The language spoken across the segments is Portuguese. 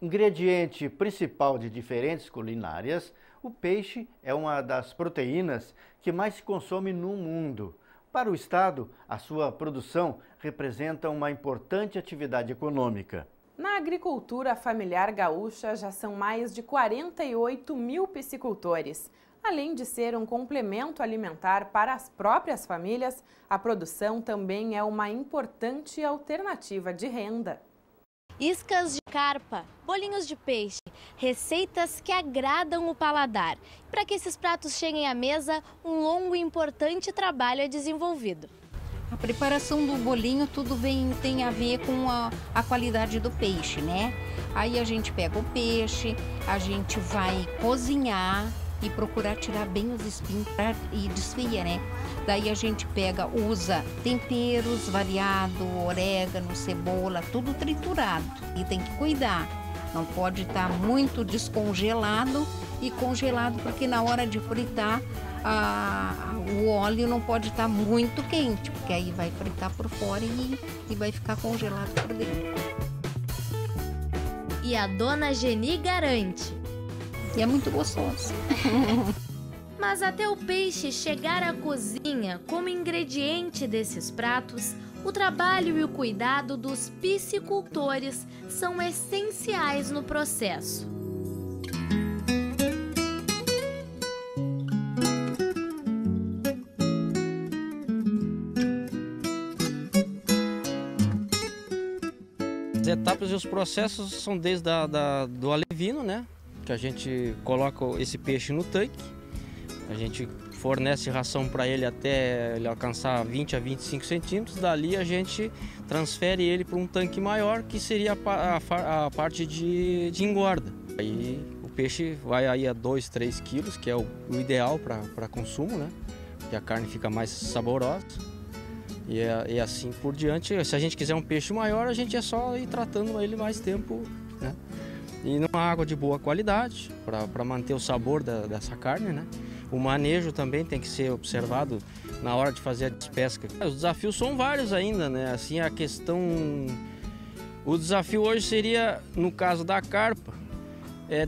Ingrediente principal de diferentes culinárias, o peixe é uma das proteínas que mais se consome no mundo. Para o Estado, a sua produção representa uma importante atividade econômica. Na agricultura familiar gaúcha já são mais de 48 mil piscicultores. Além de ser um complemento alimentar para as próprias famílias, a produção também é uma importante alternativa de renda. Iscas de carpa, bolinhos de peixe, receitas que agradam o paladar. Para que esses pratos cheguem à mesa, um longo e importante trabalho é desenvolvido. A preparação do bolinho tem a ver com a qualidade do peixe, né? Aí a gente pega o peixe, a gente vai cozinhar e procurar tirar bem os espinhos e desfia, né? Daí a gente usa temperos variados, orégano, cebola, tudo triturado. E tem que cuidar, não pode estar muito descongelado e congelado, porque na hora de fritar o óleo não pode estar muito quente, porque aí vai fritar por fora e vai ficar congelado por dentro. E a dona Geni garante. E é muito gostoso. Mas até o peixe chegar à cozinha como ingrediente desses pratos, o trabalho e o cuidado dos piscicultores são essenciais no processo. As etapas e os processos são desde do alevino, né? Que a gente coloca esse peixe no tanque, a gente fornece ração para ele até ele alcançar 20 a 25 centímetros, dali a gente transfere ele para um tanque maior, que seria a parte de engorda. Aí o peixe vai aí a 2, 3 quilos, que é o ideal para consumo, né? Que a carne fica mais saborosa. E assim por diante, se a gente quiser um peixe maior, a gente é só ir tratando ele mais tempo, né? E numa água de boa qualidade, para manter o sabor dessa carne, né? O manejo também tem que ser observado na hora de fazer a despesca. Os desafios são vários ainda, né? Assim, a questão... O desafio hoje seria, no caso da carpa,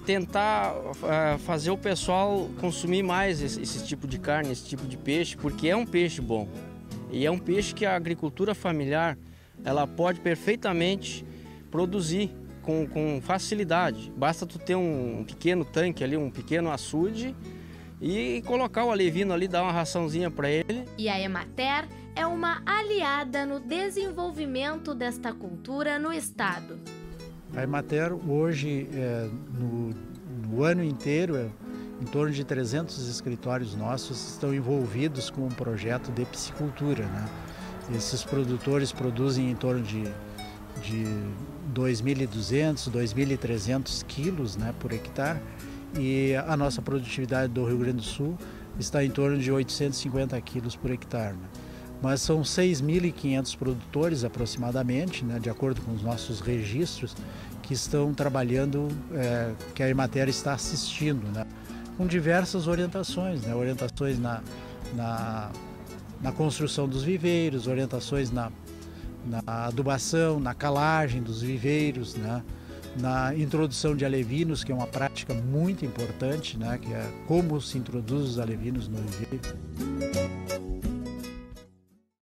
tentar fazer o pessoal consumir mais esse tipo de carne, esse tipo de peixe, porque é um peixe bom. E é um peixe que a agricultura familiar, ela pode perfeitamente produzir. Com facilidade, basta tu ter um pequeno tanque ali, um pequeno açude e colocar o alevino ali, dar uma raçãozinha para ele. E a Emater é uma aliada no desenvolvimento desta cultura no estado. A Emater hoje, no ano inteiro, em torno de 300 escritórios nossos estão envolvidos com um projeto de piscicultura, né? Esses produtores produzem em torno de 2.200, 2.300 quilos, né, por hectare, e a nossa produtividade do Rio Grande do Sul está em torno de 850 quilos por hectare, né? Mas são 6.500 produtores aproximadamente, né, de acordo com os nossos registros, que estão trabalhando, que a Emater está assistindo, né, com diversas orientações, né, orientações na construção dos viveiros, orientações na adubação, na calagem dos viveiros, né? Na introdução de alevinos, que é uma prática muito importante, né? Que é como se introduz os alevinos no viveiro.